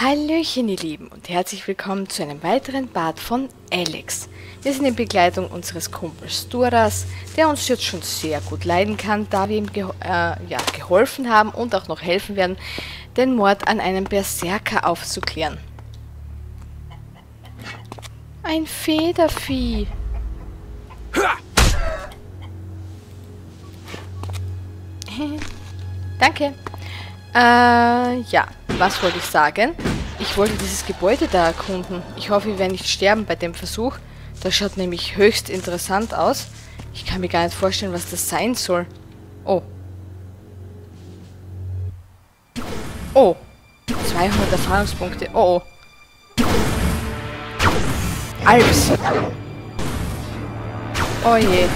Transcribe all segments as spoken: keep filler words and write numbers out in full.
Hallöchen ihr Lieben und herzlich willkommen zu einem weiteren Part von ELEX. Wir sind in Begleitung unseres Kumpels Duras, der uns jetzt schon sehr gut leiden kann, da wir ihm ge äh, ja, geholfen haben und auch noch helfen werden, den Mord an einem Berserker aufzuklären. Ein Federvieh! Danke! Äh, ja. Was wollte ich sagen? Ich wollte dieses Gebäude da erkunden. Ich hoffe, wir werden nicht sterben bei dem Versuch. Das schaut nämlich höchst interessant aus. Ich kann mir gar nicht vorstellen, was das sein soll. Oh. Oh. zweihundert Erfahrungspunkte. Oh, oh. Albs. Oh je.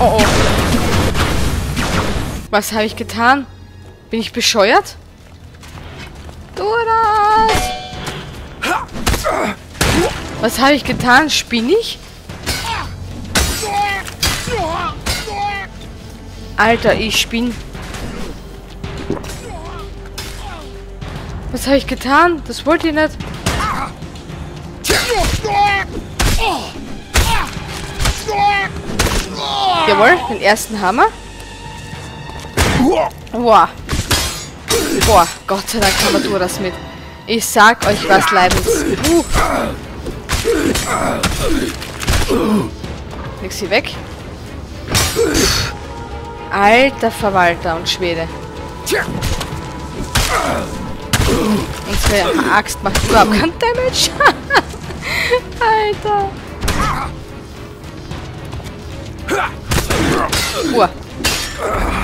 Oh oh. Was habe ich getan? Bin ich bescheuert? Duras! Was habe ich getan? Spinn ich? Alter, ich spinn. Was habe ich getan? Das wollt ihr nicht. Jawohl, den ersten Hammer. Boah. Boah, Gott sei Dank haben wir Duras mit. Ich sag euch was, Leibens. Uh. Leg sie weg. Alter Verwalter und Schwede. Unsere Axt macht überhaupt keinen Damage. Alter. Uhr.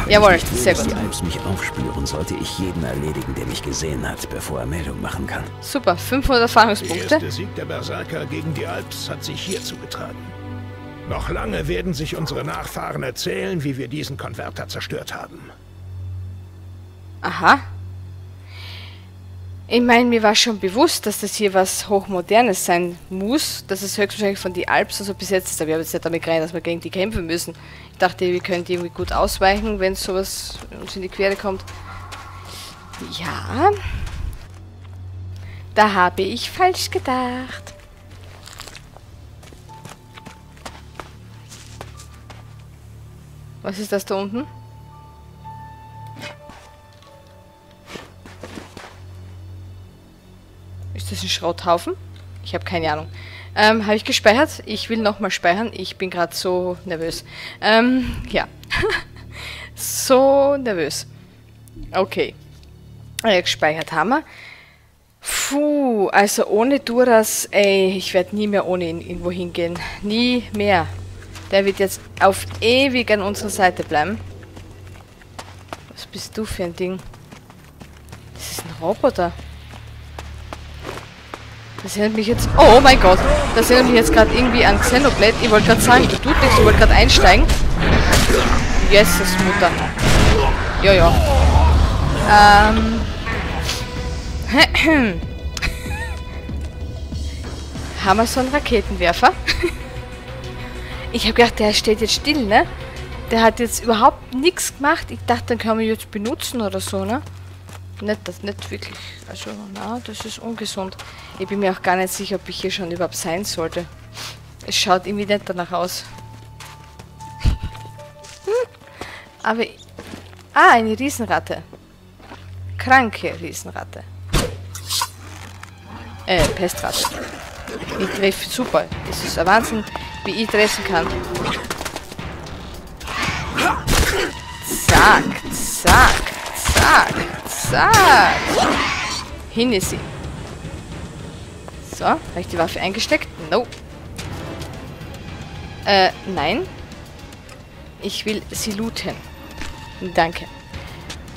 Jawohl, sehr gut. Wenn Albs mich aufspüren, sollte ich jeden erledigen, der mich gesehen hat, bevor er Meldung machen kann. Super, fünfhundert Erfahrungspunkte. Der erste Sieg der Berserker gegen die Albs hat sich hier zugetragen. Noch lange werden sich unsere Nachfahren erzählen, wie wir diesen Konverter zerstört haben. Aha. Ich meine, mir war schon bewusst, dass das hier was Hochmodernes sein muss. Das ist höchstwahrscheinlich von den Alps oder so besetzt ist. Aber ich habe jetzt nicht damit gerechnet, dass wir gegen die kämpfen müssen. Ich dachte, wir könnten irgendwie gut ausweichen, wenn sowas uns in die Quere kommt. Ja. Da habe ich falsch gedacht. Was ist das da unten? Ist das ein Schrotthaufen? Ich habe keine Ahnung. Ähm, habe ich gespeichert? Ich will nochmal speichern. Ich bin gerade so nervös. Ähm, ja. So nervös. Okay. Äh, gespeichert haben wir. Puh, also ohne Duras, ey, ich werde nie mehr ohne ihn irgendwo hingehen. Nie mehr. Der wird jetzt auf ewig an unserer Seite bleiben. Was bist du für ein Ding? Das ist ein Roboter. Das erinnert mich jetzt... Oh mein Gott! Das erinnert mich jetzt gerade irgendwie an Xenoblade. Ich wollte gerade sagen, du tut nichts. Ich wollte gerade einsteigen. Jesus, Mutter. Jojo. Ähm. Haben wir so einen Raketenwerfer? Ich habe gedacht, der steht jetzt still, ne? Der hat jetzt überhaupt nichts gemacht. Ich dachte, den kann man jetzt benutzen oder so, ne? Nicht, das nicht wirklich. Also, na, das ist ungesund. Ich bin mir auch gar nicht sicher, ob ich hier schon überhaupt sein sollte. Es schaut irgendwie nicht danach aus. Aber... Ah, eine Riesenratte. Kranke Riesenratte. Äh, Pestratte. Ich treffe super. Das ist ein Wahnsinn, wie ich treffen kann. Zack, zack, zack. Zack! Hin ist sie. So, habe ich die Waffe eingesteckt? No. Äh, nein. Ich will sie looten. Danke.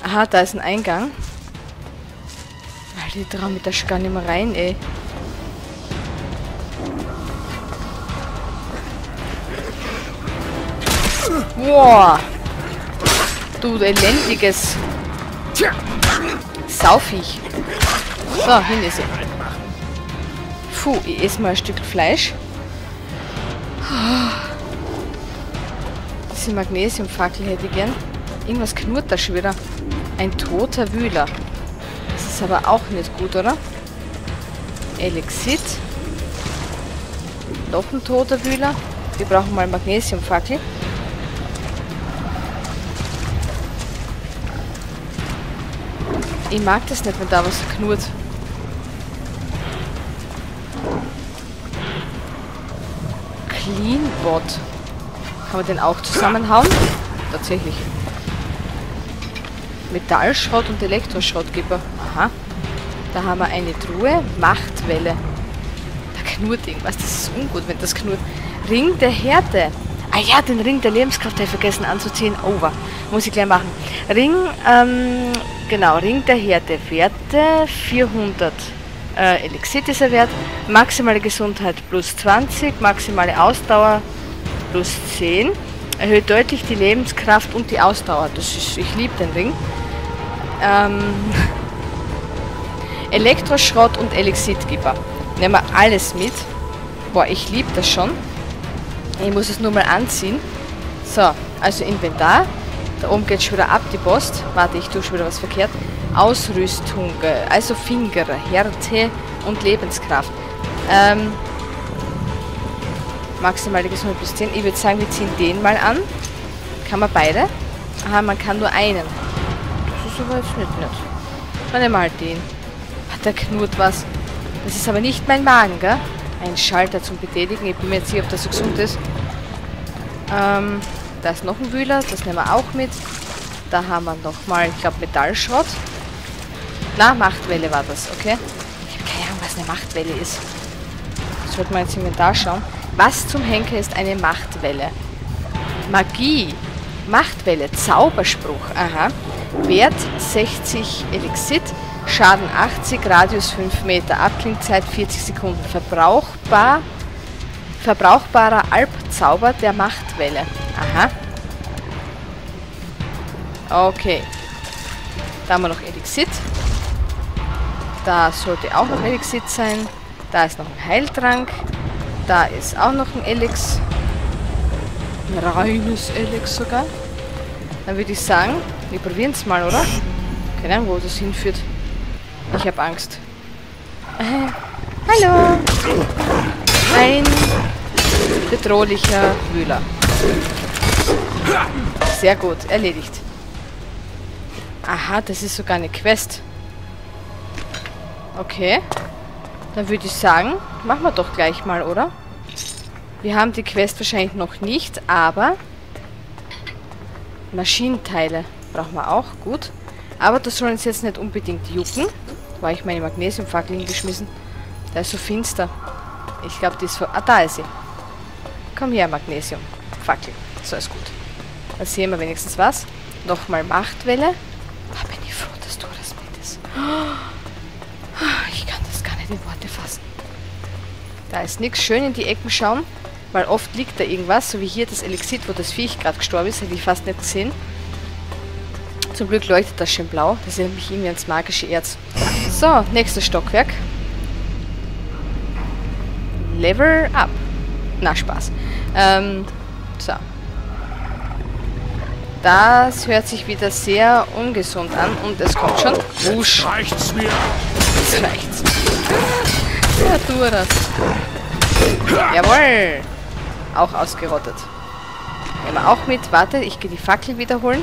Aha, da ist ein Eingang. Alter, ich traue mich da schon gar nicht mehr rein, ey. Boah! Du elendiges... Tja! Saufiech. So, hin ist sie. Puh, ich esse mal ein Stück Fleisch. Das diese Magnesiumfackel hätte gern. Irgendwas knurrt da schon wieder. Ein toter Wühler. Das ist aber auch nicht gut, oder? Elexit. Noch ein toter Wühler. Wir brauchen mal Magnesiumfackel. Ich mag das nicht, wenn da was knurrt. Cleanbot. Kann man den auch zusammenhauen? Tatsächlich. Metallschrott und Elektroschrottgeber. Aha. Da haben wir eine Truhe. Machtwelle. Da knurrt irgendwas. Das ist ungut, wenn das knurrt. Ring der Härte. Ah ja, den Ring der Lebenskraft habe ich vergessen anzuziehen. Over. Muss ich gleich machen. Ring, ähm, genau. Ring der Härte. Werte vierhundert. Äh, Elixit ist er wert. Maximale Gesundheit plus zwanzig. Maximale Ausdauer plus zehn. Erhöht deutlich die Lebenskraft und die Ausdauer. Das ist, ich liebe den Ring. Ähm, Elektroschrott und Elixitgeber. Nehmen wir alles mit. Boah, ich liebe das schon. Ich muss es nur mal anziehen. So, also Inventar. Da oben geht schon wieder ab die Post. Warte, ich tue schon wieder was verkehrt. Ausrüstung, also Finger, Härte und Lebenskraft. Ähm, Maximale Gesundheit plus zehn. Ich würde sagen, wir ziehen den mal an. Kann man beide? Aha, man kann nur einen. Das ist aber jetzt nicht nett. Dann nehmen wir halt den. Hat der knurrt was. Das ist aber nicht mein Magen, gell? Ein Schalter zum Betätigen. Ich bin mir jetzt sicher, ob das so gesund ist. Ähm, da ist noch ein Wühler. Das nehmen wir auch mit. Da haben wir nochmal, ich glaube, Metallschrott. Na, Machtwelle war das, okay? Ich habe keine Ahnung, was eine Machtwelle ist. Sollte man jetzt im Inventar schauen. Was zum Henker ist eine Machtwelle? Magie. Machtwelle. Zauberspruch. Aha. Wert sechzig Elixit. Schaden achtzig. Radius fünf Meter. Abklingzeit vierzig Sekunden. Verbrauchbar. Verbrauchbarer Albzauber der Machtwelle. Aha. Okay. Da haben wir noch Elixit. Da sollte auch noch Elixit sein. Da ist noch ein Heiltrank. Da ist auch noch ein Elex. Ein reines Elex sogar. Dann würde ich sagen, wir probieren es mal, oder? Keine Ahnung, wo das hinführt. Ich habe Angst. Äh, hallo! Ein bedrohlicher Wühler. Sehr gut, erledigt. Aha, das ist sogar eine Quest. Okay. Dann würde ich sagen, machen wir doch gleich mal, oder? Wir haben die Quest wahrscheinlich noch nicht, aber Maschinenteile brauchen wir auch, gut. Aber das soll uns jetzt nicht unbedingt jucken. Da habe ich meine Magnesiumfackel hingeschmissen. Da ist so finster. Ich glaube, die ist vor... Ah, da ist sie. Komm her, Magnesiumfackel. So ist gut. Dann sehen wir wenigstens was. Nochmal Machtwelle. Da bin ich froh, dass du das mit ist. Ich kann das gar nicht in Worte fassen. Da ist nichts. Schön in die Ecken schauen, weil oft liegt da irgendwas. So wie hier das Elixit, wo das Viech gerade gestorben ist. Hätte ich fast nicht gesehen. Zum Glück leuchtet das schön blau. Das erinnert mich irgendwie ans magische Erz. So, nächstes Stockwerk. Level up. Na, Spaß. Ähm, so. Das hört sich wieder sehr ungesund an. Und es kommt schon. Wusch. Reicht's mir. Jetzt reicht's. Ja, Duras. Jawohl. Auch ausgerottet. Nehmen wir auch mit. Warte, ich gehe die Fackel wiederholen.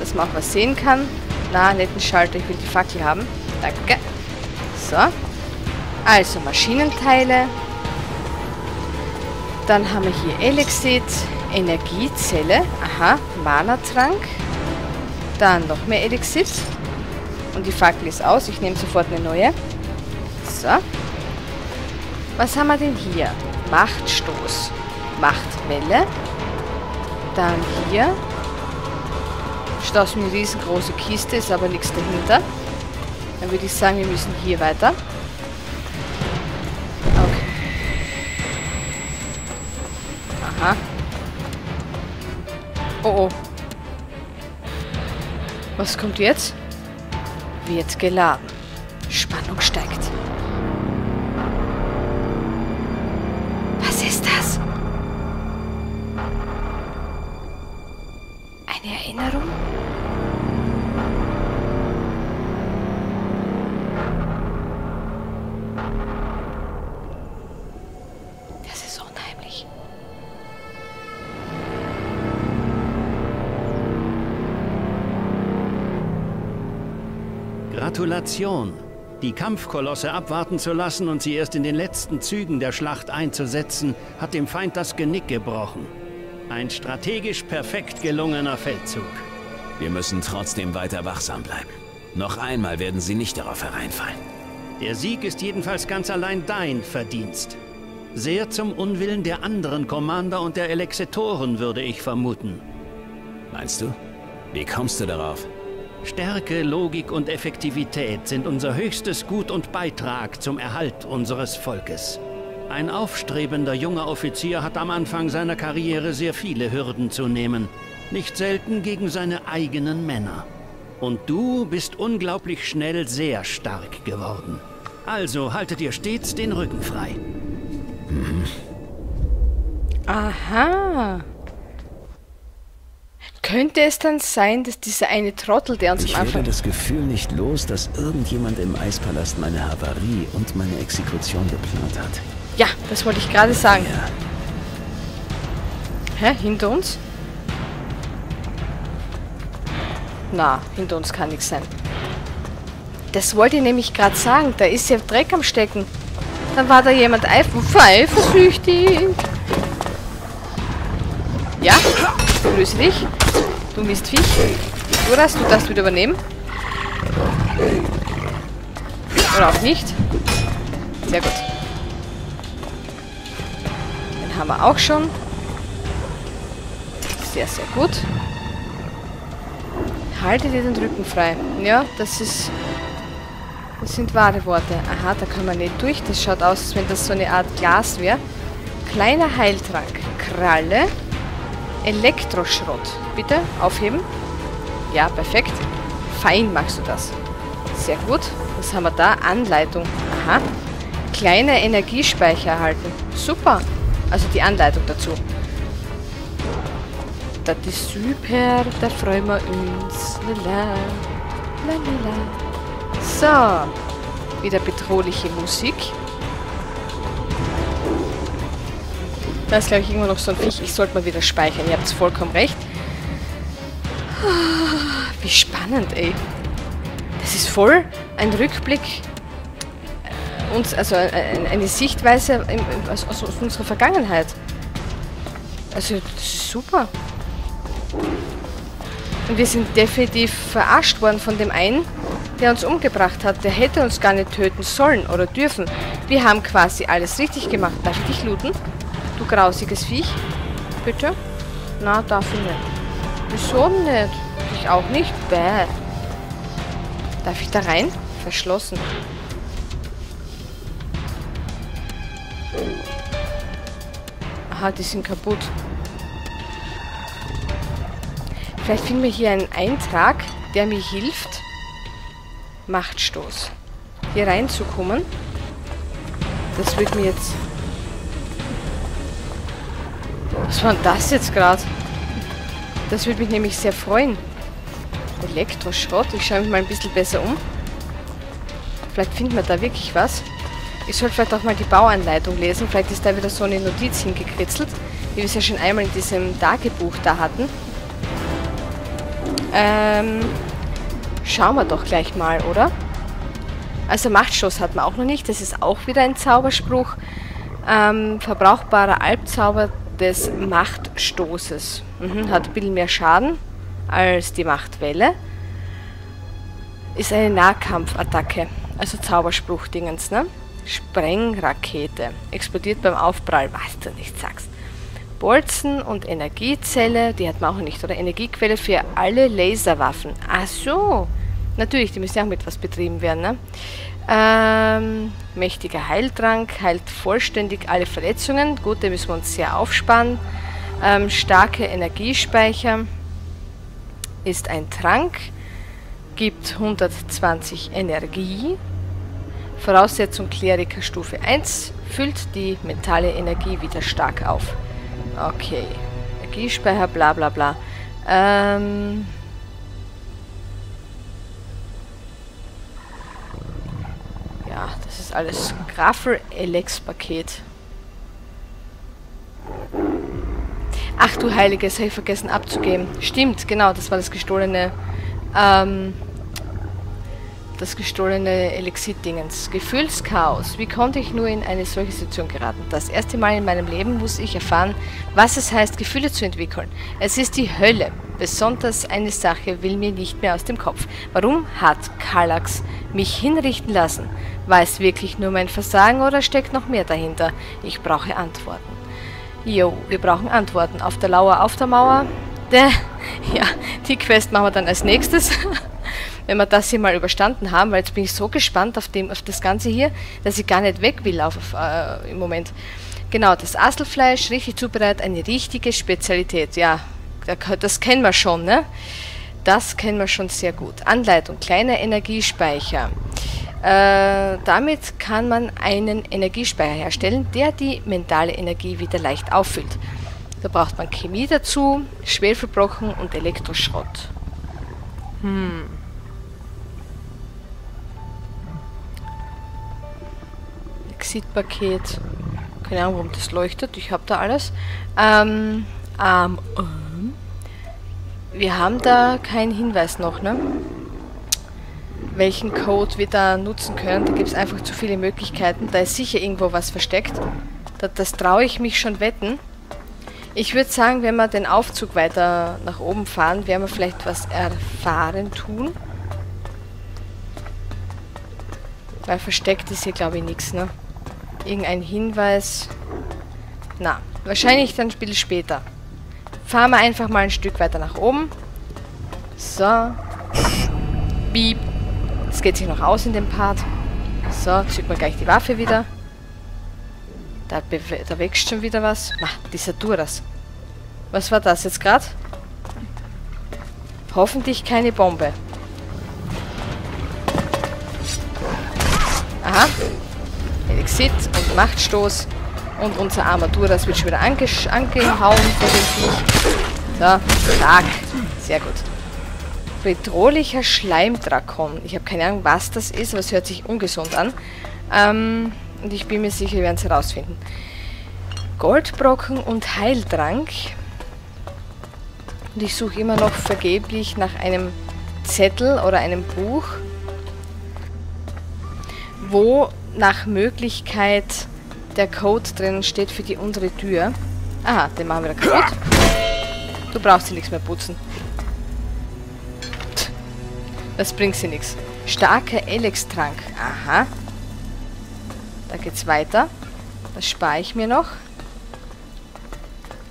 Dass man auch was sehen kann. Na, netten Schalter. Ich will die Fackel haben. Danke. So. Also, Maschinenteile. Dann haben wir hier Elexit. Energiezelle. Aha. Mana-Trank. Dann noch mehr Elexit. Und die Fackel ist aus. Ich nehme sofort eine neue. So. Was haben wir denn hier? Machtstoß. Machtwelle. Dann hier. Das ist eine riesengroße Kiste, ist aber nichts dahinter. Dann würde ich sagen, wir müssen hier weiter. Okay. Aha. Oh oh. Was kommt jetzt? Wird geladen. Spannung steigt. Was ist das? eine Erinnerung? Das ist unheimlich. Gratulation! Die Kampfkolosse abwarten zu lassen und sie erst in den letzten Zügen der Schlacht einzusetzen, hat dem Feind das Genick gebrochen. Ein strategisch perfekt gelungener Feldzug. Wir müssen trotzdem weiter wachsam bleiben. Noch einmal werden sie nicht darauf hereinfallen. Der Sieg ist jedenfalls ganz allein dein Verdienst. Sehr zum Unwillen der anderen Commander und der Elexitoren, würde ich vermuten. Meinst du? Wie kommst du darauf? Stärke, Logik und Effektivität sind unser höchstes Gut und Beitrag zum Erhalt unseres Volkes. Ein aufstrebender junger Offizier hat am Anfang seiner Karriere sehr viele Hürden zu nehmen, nicht selten gegen seine eigenen Männer. Und du bist unglaublich schnell sehr stark geworden. Also haltet ihr stets den Rücken frei. Mhm. Aha. Könnte es dann sein, dass dieser eine Trottel, der uns am Anfang... Ich werde das Gefühl nicht los, dass irgendjemand im Eispalast meine Havarie und meine Exekution geplant hat. Ja, das wollte ich gerade sagen. Ja. Hä? Hinter uns? Na, hinter uns kann nichts sein. Das wollte ich nämlich gerade sagen. Da ist ja Dreck am Stecken. Dann war da jemand eifersüchtig. Ja, löse dich. Du Mistviech. Duras, du darfst wieder übernehmen. Oder auch nicht. Sehr gut. Den haben wir auch schon. Sehr, sehr gut. Halte dir den Rücken frei. Ja, das ist... Das sind wahre Worte. Aha, da können wir nicht durch. Das schaut aus, als wenn das so eine Art Glas wäre. Kleiner Heiltrank. Kralle. Elektroschrott. Bitte aufheben. Ja, perfekt. Fein machst du das. Sehr gut. Was haben wir da? Anleitung. Aha. Kleiner Energiespeicher erhalten. Super. Also die Anleitung dazu. Das ist super. Da freuen wir uns. Lala. Lala. So. Wieder bedrohliche Musik. Da ist, glaube ich, immer noch so ein Viech. Ich sollte mal wieder speichern. Ihr habt vollkommen recht. Wie spannend, ey. Das ist voll ein Rückblick. Uns, also eine Sichtweise aus, aus unserer Vergangenheit. Also, das ist super. Und wir sind definitiv verarscht worden von dem einen, der uns umgebracht hat. Der hätte uns gar nicht töten sollen oder dürfen. Wir haben quasi alles richtig gemacht. Darf ich dich looten? Du grausiges Viech. Bitte? Na, darf ich nicht. Wieso nicht? Ich auch nicht. Bäh. Darf ich da rein? Verschlossen. Aha, die sind kaputt. Vielleicht finden wir hier einen Eintrag, der mir hilft. Machtstoß. Hier reinzukommen. Das wird mir jetzt... Was war denn das jetzt gerade? Das würde mich nämlich sehr freuen. Elektroschrott. Ich schaue mich mal ein bisschen besser um. Vielleicht finden wir da wirklich was. Ich sollte vielleicht auch mal die Bauanleitung lesen. Vielleicht ist da wieder so eine Notiz hingekritzelt, wie wir es ja schon einmal in diesem Tagebuch da hatten. Ähm, schauen wir doch gleich mal, oder? Also Machtstoß hat man auch noch nicht. Das ist auch wieder ein Zauberspruch. Ähm, verbrauchbarer Albzauber des Machtstoßes. Mhm, hat ein bisschen mehr Schaden als die Machtwelle. Ist eine Nahkampfattacke. Also Zauberspruchdingens, ne? Sprengrakete. Explodiert beim Aufprall, was du nicht sagst. Bolzen und Energiezelle, die hat man auch nicht, oder? Energiequelle für alle Laserwaffen. Ach so. Natürlich, die müssen ja auch mit was betrieben werden, ne? Ähm, mächtiger Heiltrank, heilt vollständig alle Verletzungen. Gut, den müssen wir uns sehr aufsparen. Ähm, starke Energiespeicher ist ein Trank, gibt hundertzwanzig Energie. Voraussetzung Kleriker Stufe eins, füllt die mentale Energie wieder stark auf. Okay, Energiespeicher, bla bla bla. Ähm... Ja, das ist alles Grafel-Elex-Paket. Ach du Heilige, das habe ich vergessen abzugeben. Stimmt, genau, das war das gestohlene... Ähm... das gestohlene Elixir-Dingens. Gefühlschaos. Wie konnte ich nur in eine solche Situation geraten? Das erste Mal in meinem Leben muss ich erfahren, was es heißt, Gefühle zu entwickeln. Es ist die Hölle. Besonders eine Sache will mir nicht mehr aus dem Kopf. Warum hat Kallax mich hinrichten lassen? War es wirklich nur mein Versagen oder steckt noch mehr dahinter? Ich brauche Antworten. Jo, wir brauchen Antworten. Auf der Lauer, auf der Mauer. Der, ja, die Quest machen wir dann als nächstes. Wenn wir das hier mal überstanden haben, weil jetzt bin ich so gespannt auf, dem, auf das Ganze hier, dass ich gar nicht weg will auf, auf, äh, im Moment. Genau, das Aselfleisch, richtig zubereitet, eine richtige Spezialität. Ja, das kennen wir schon, ne? Das kennen wir schon sehr gut. Anleitung, kleiner Energiespeicher. Äh, damit kann man einen Energiespeicher herstellen, der die mentale Energie wieder leicht auffüllt. Da braucht man Chemie dazu, Schwefelbrocken und Elektroschrott. Hm... Exit-Paket. Keine Ahnung, warum das leuchtet. Ich habe da alles. Ähm, ähm, wir haben da keinen Hinweis noch, ne? Welchen Code wir da nutzen können. Da gibt es einfach zu viele Möglichkeiten. Da ist sicher irgendwo was versteckt. Das, das traue ich mich schon wetten. Ich würde sagen, wenn wir den Aufzug weiter nach oben fahren, werden wir vielleicht was erfahren tun. Weil versteckt ist hier, glaube ich, nichts, ne? Irgendein Hinweis. Na, wahrscheinlich dann ein bisschen später. Fahren wir einfach mal ein Stück weiter nach oben. So. Piep. Das geht sich noch aus in dem Part. So, zieht man gleich die Waffe wieder. Da, da wächst schon wieder was. Na, dieser Duras. Was war das jetzt gerade? Hoffentlich keine Bombe. Aha, Exit und Machtstoß und unser Armatur, das wird schon wieder ange angehauen von dem Viech. So, stark, sehr gut. Bedrohlicher Schleimdrakon. Ich habe keine Ahnung, was das ist, aber es hört sich ungesund an. Ähm, und ich bin mir sicher, wir werden es herausfinden. Goldbrocken und Heiltrank. Und ich suche immer noch vergeblich nach einem Zettel oder einem Buch, wo nach Möglichkeit der Code drin steht für die untere Tür. Aha, den machen wir da kaputt. Du brauchst dir nichts mehr putzen. Das bringt sie nichts. Starker Elex-Trank. Aha. Da geht's weiter. Das spare ich mir noch.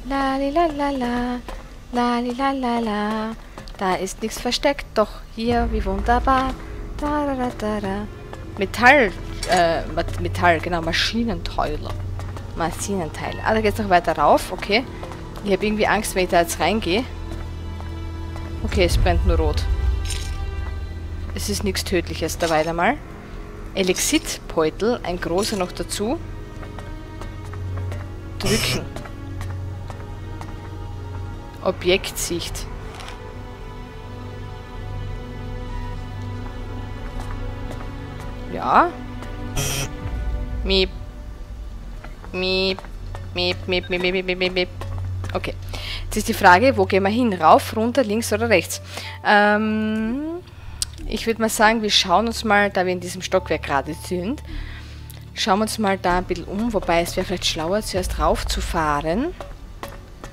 Lalilalala. Lalilalala. Da ist nichts versteckt. Doch hier, wie wunderbar. Da, da, da, da, da. Metall, äh, Metall, genau, Maschinenteile. Maschinenteile. Ah, da geht's noch weiter rauf, okay. Ich habe irgendwie Angst, wenn ich da jetzt reingehe. Okay, es brennt nur rot. Es ist nichts Tödliches, da weiter mal. Elexitbeutel, ein großer noch dazu. Drücken. Objektsicht. Ja. Miep. Miep. Miep, miep, miep, miep, miep, miep. Okay. Jetzt ist die Frage, wo gehen wir hin? Rauf, runter, links oder rechts? Ähm, ich würde mal sagen, wir schauen uns mal, da wir in diesem Stockwerk gerade sind, schauen wir uns mal da ein bisschen um, wobei es wäre vielleicht schlauer, zuerst rauf zu fahren.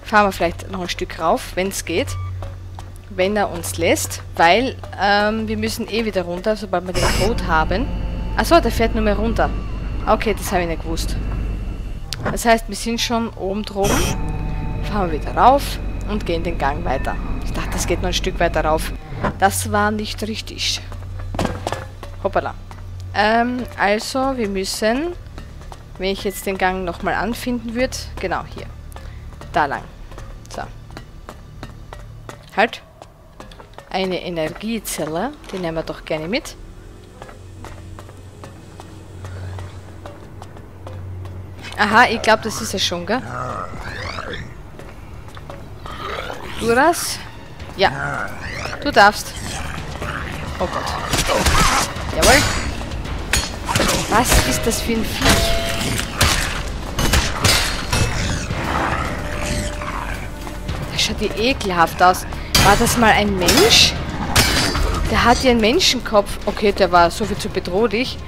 Fahren wir vielleicht noch ein Stück rauf, wenn es geht. Wenn er uns lässt, weil ähm, wir müssen eh wieder runter, sobald wir den Code haben. Achso, der fährt nur mehr runter. Okay, das habe ich nicht gewusst. Das heißt, wir sind schon oben droben. Fahren wir wieder rauf und gehen den Gang weiter. Ich dachte, das geht noch ein Stück weiter rauf. Das war nicht richtig. Hoppala. Ähm, also, wir müssen, wenn ich jetzt den Gang nochmal anfinden würde, genau hier. Da lang. So. Halt. Eine Energiezelle. Die nehmen wir doch gerne mit. Aha, ich glaube, das ist es schon, gell? Duras. Ja. Du darfst. Oh Gott. Jawohl. Was ist das für ein Viech? Das schaut dir ekelhaft aus. War das mal ein Mensch? Der hat ja einen Menschenkopf. Okay, der war so viel zu bedrohlich.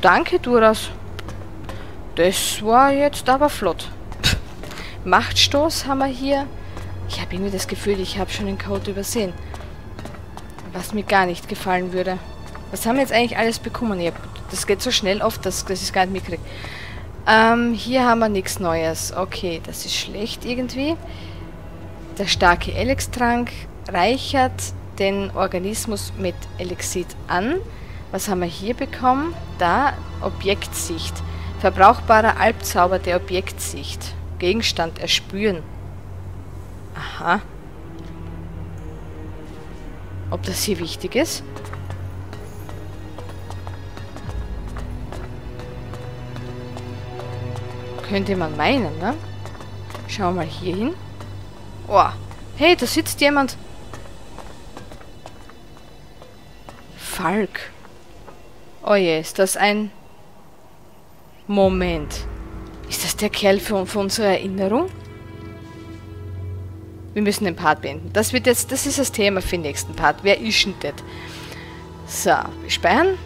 Danke, Duras. Das war jetzt aber flott. Pff. Machtstoß haben wir hier. Ich habe irgendwie das Gefühl, ich habe schon den Code übersehen. Was mir gar nicht gefallen würde. Was haben wir jetzt eigentlich alles bekommen? Ich hab, das geht so schnell oft, dass, dass ich es gar nicht mitkriege. Ähm, hier haben wir nichts Neues. Okay, das ist schlecht irgendwie. Der starke ELEX-Trank reichert den Organismus mit Elixid an. Was haben wir hier bekommen? Da, Objektsicht. Verbrauchbarer Albzauber der Objektsicht. Gegenstand erspüren. Aha. Ob das hier wichtig ist? Könnte man meinen, ne? Schauen wir mal hier hin. Oh, hey, da sitzt jemand. Falk. Oh je, ist das ein... Moment. Ist das der Kerl von, von unserer Erinnerung? Wir müssen den Part beenden. Das wird jetzt, das ist das Thema für den nächsten Part. Wer ist denn das? So, wir speichern.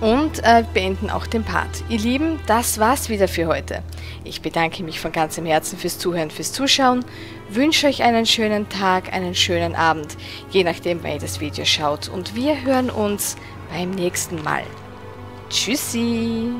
Und äh, beenden auch den Part. Ihr Lieben, das war's wieder für heute. Ich bedanke mich von ganzem Herzen fürs Zuhören, fürs Zuschauen. Wünsche euch einen schönen Tag, einen schönen Abend, je nachdem, wann ihr das Video schaut. Und wir hören uns beim nächsten Mal. Tschüssi!